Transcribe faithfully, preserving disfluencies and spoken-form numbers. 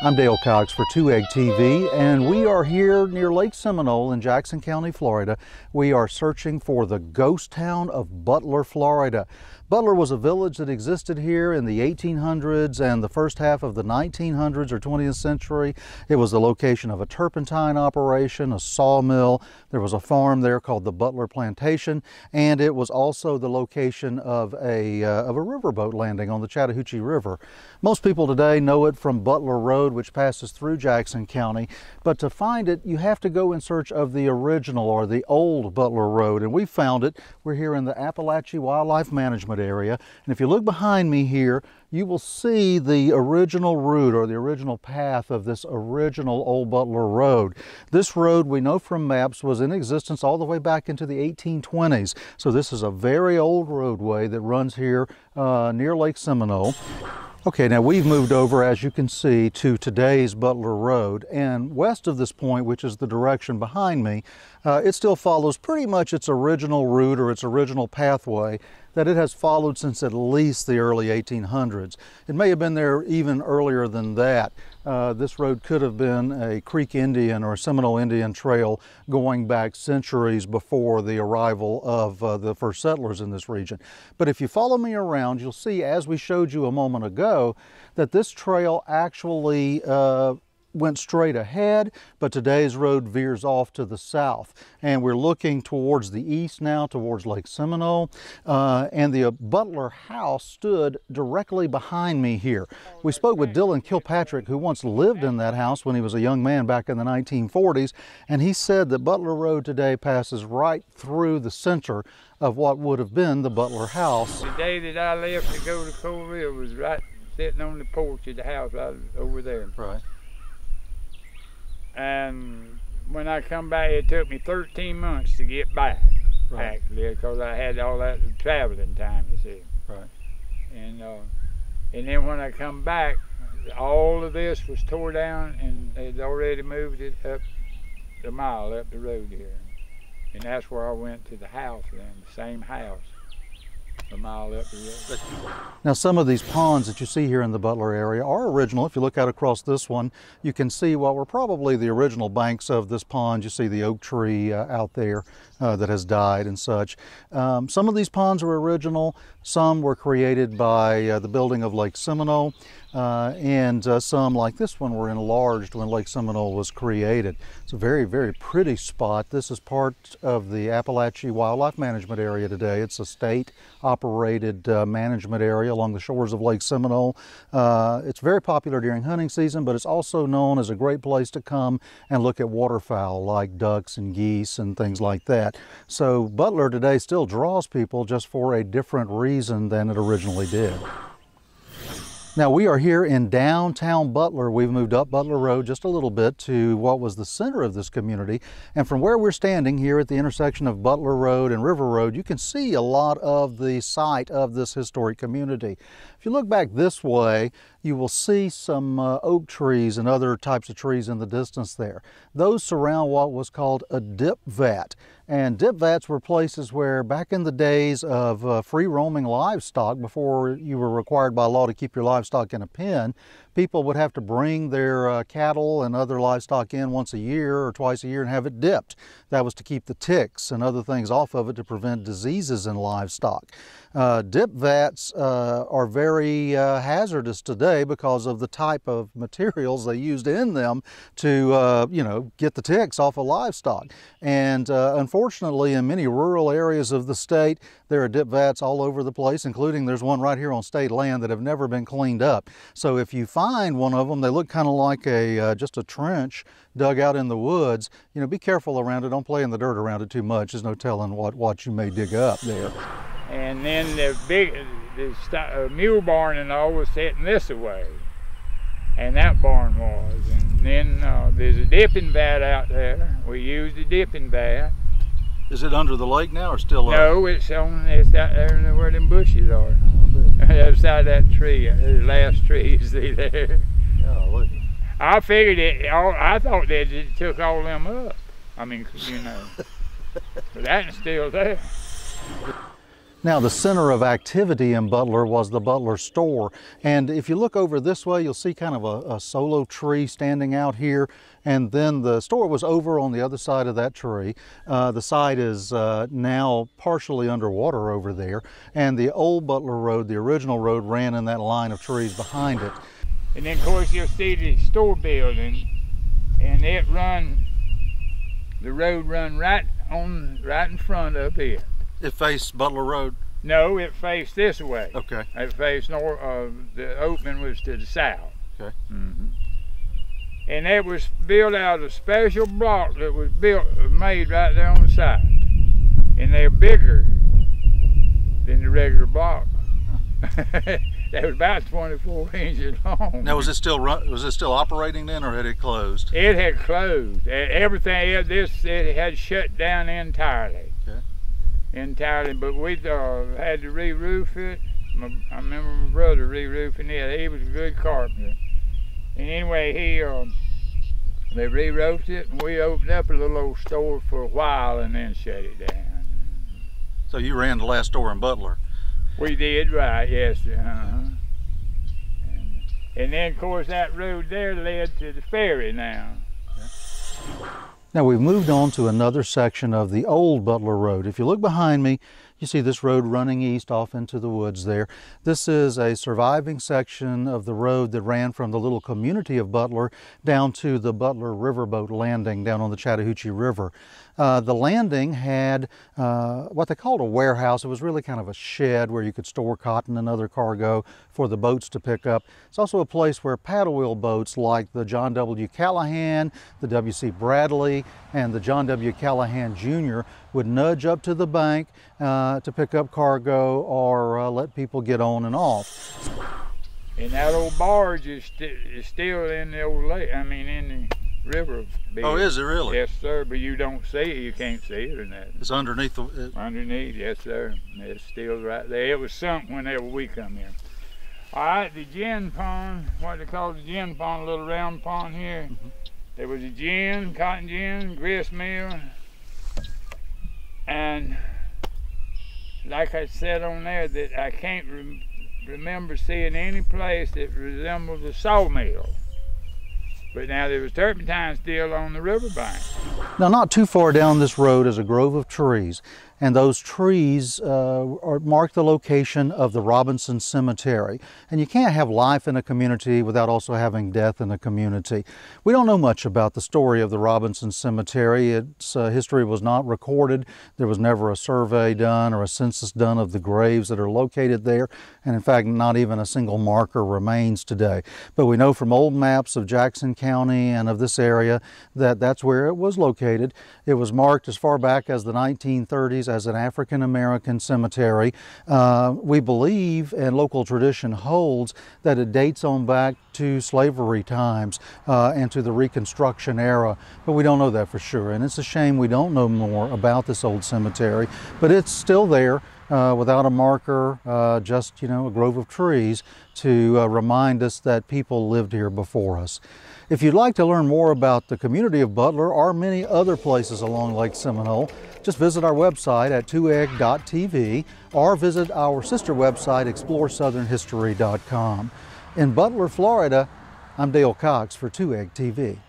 I'm Dale Cox for Two Egg T V, and we are here near Lake Seminole in Jackson County, Florida. We are searching for the ghost town of Butler, Florida. Butler was a village that existed here in the eighteen hundreds and the first half of the nineteen hundreds or twentieth century. It was the location of a turpentine operation, a sawmill. There was a farm there called the Butler Plantation, and it was also the location of a, uh, of a riverboat landing on the Chattahoochee River. Most people today know it from Butler Road, which passes through Jackson County, but to find it, you have to go in search of the original or the old Butler Road, and we found it. We're here in the Apalachee Wildlife Management Area, and if you look behind me here, you will see the original route or the original path of this original old Butler Road. This road, we know from maps, was in existence all the way back into the eighteen twenties, so this is a very old roadway that runs here uh, near Lake Seminole. Okay, now we've moved over, as you can see, to today's Butler Road, and west of this point, which is the direction behind me, uh, it still follows pretty much its original route or its original pathway that it has followed since at least the early eighteen hundreds. It may have been there even earlier than that. Uh, this road could have been a Creek Indian or a Seminole Indian trail going back centuries before the arrival of uh, the first settlers in this region. But if you follow me around, you'll see, as we showed you a moment ago, that this trail actually uh, went straight ahead, but today's road veers off to the south, and we're looking towards the east now, towards Lake Seminole, uh, and the Butler house stood directly behind me here. We spoke with Dylan Kilpatrick, who once lived in that house when he was a young man back in the nineteen forties, and he said that Butler Road today passes right through the center of what would have been the Butler house. The day that I left to go to Cornville was right sitting on the porch of the house right over there. Right. And when I come back, it took me thirteen months to get back, right. Actually, because I had all that traveling time, you see. Right. And uh, and then when I come back, all of this was tore down, and they'd already moved it up a mile up the road here. And that's where I went to the house then, the same house. A mile up the road. Now, some of these ponds that you see here in the Butler area are original. If you look out across this one, you can see what were probably the original banks of this pond. You see the oak tree uh, out there uh, that has died and such. Um, some of these ponds were original. Some were created by uh, the building of Lake Seminole, uh, and uh, some, like this one, were enlarged when Lake Seminole was created. It's a very, very pretty spot. This is part of the Apalachee Wildlife Management Area today. It's a state operated uh, management area along the shores of Lake Seminole. Uh, it's very popular during hunting season, but it's also known as a great place to come and look at waterfowl like ducks and geese and things like that. So Butler today still draws people, just for a different reason than it originally did. Now, we are here in downtown Butler. We've moved up Butler Road just a little bit to what was the center of this community. And from where we're standing here at the intersection of Butler Road and River Road, you can see a lot of the site of this historic community. If you look back this way, you will see some uh, oak trees and other types of trees in the distance there. Those surround what was called a dip vat. And dip vats were places where, back in the days of uh, free roaming livestock, before you were required by law to keep your livestock in a pen, people would have to bring their uh, cattle and other livestock in once a year or twice a year and have it dipped. That was to keep the ticks and other things off of it, to prevent diseases in livestock. Uh, dip vats uh, are very uh, hazardous today because of the type of materials they used in them to, uh, you know, get the ticks off of livestock. And uh, unfortunately, in many rural areas of the state, there are dip vats all over the place, including there's one right here on state land that have never been cleaned up. So if you find one of them, they look kind of like a uh, just a trench dug out in the woods. You know, be careful around it. Don't play in the dirt around it too much. There's no telling what what you may dig up there. And then the big the uh, mule barn and all was sitting this away, and that barn was. And then uh, there's a dipping vat out there. We used the dipping vat. Is it under the lake now, or still? No, up? it's on. It's out there where them bushes are. Outside that tree, the last tree you see there. Golly. I figured it. I thought that it took all them up. I mean, you know, but that's still there. Now, the center of activity in Butler was the Butler store. And if you look over this way, you'll see kind of a, a solo tree standing out here. And then the store was over on the other side of that tree. Uh, the site is uh, now partially underwater over there. And the old Butler Road, the original road, ran in that line of trees behind it. And then, of course, you'll see the store building. And it run, the road run right on, right in front up here. It faced Butler Road? No, it faced this way. Okay. It faced north. Uh, the opening was to the south. Okay. Mm-hmm. And that was built out of a special block that was built, made right there on the side. And they're bigger than the regular block. That was about twenty-four inches long. Now, was it still run, was it still operating then, or had it closed? It had closed. Everything. This it had shut down entirely. Okay. Entirely, but we uh, had to re-roof it. My, I remember my brother re-roofing it. He was a good carpenter. And anyway, he um, they re-roofed it, and we opened up a little old store for a while, and then shut it down. So you ran the last store in Butler. We did, right? Yes. Uh -huh. and, and then, of course, that road there led to the ferry now. Okay. Now we've moved on to another section of the old Butler Road. If you look behind me, you see this road running east off into the woods there. This is a surviving section of the road that ran from the little community of Butler down to the Butler Riverboat Landing down on the Chattahoochee River. Uh, the landing had uh, what they called a warehouse. It was really kind of a shed where you could store cotton and other cargo for the boats to pick up. It's also a place where paddle wheel boats like the John W. Callahan, the W C. Bradley, and the John W. Callahan Junior would nudge up to the bank uh, to pick up cargo or uh, let people get on and off. And that old barge is, st is still in the old lake, I mean in the river. Bed. Oh, is it really? Yes, sir, but you don't see it, you can't see it or nothing. It's underneath the... It... Underneath, yes, sir. It's still right there. It was sunk whenever we come here. All right, the gin pond, what they call the gin pond, a little round pond here. Mm-hmm. There was a gin, cotton gin, grist mill, and like I said on there, that I can't re remember seeing any place that resembles a sawmill. But now there was turpentine still on the riverbank. Now, not too far down this road is a grove of trees, and those trees uh, are, mark the location of the Robinson Cemetery. And you can't have life in a community without also having death in a community. We don't know much about the story of the Robinson Cemetery. Its uh, history was not recorded. There was never a survey done or a census done of the graves that are located there. And in fact, not even a single marker remains today. But we know from old maps of Jackson County and of this area that that's where it was located. It was marked as far back as the nineteen thirties as an African-American cemetery. Uh, we believe, and local tradition holds, that it dates on back to slavery times uh, and to the Reconstruction era, but we don't know that for sure. And it's a shame we don't know more about this old cemetery, but it's still there uh, without a marker, uh, just, you know, a grove of trees to uh, remind us that people lived here before us. If you'd like to learn more about the community of Butler or many other places along Lake Seminole, just visit our website at two egg dot t v or visit our sister website, explore southern history dot com. In Butler, Florida, I'm Dale Cox for Two Egg T V.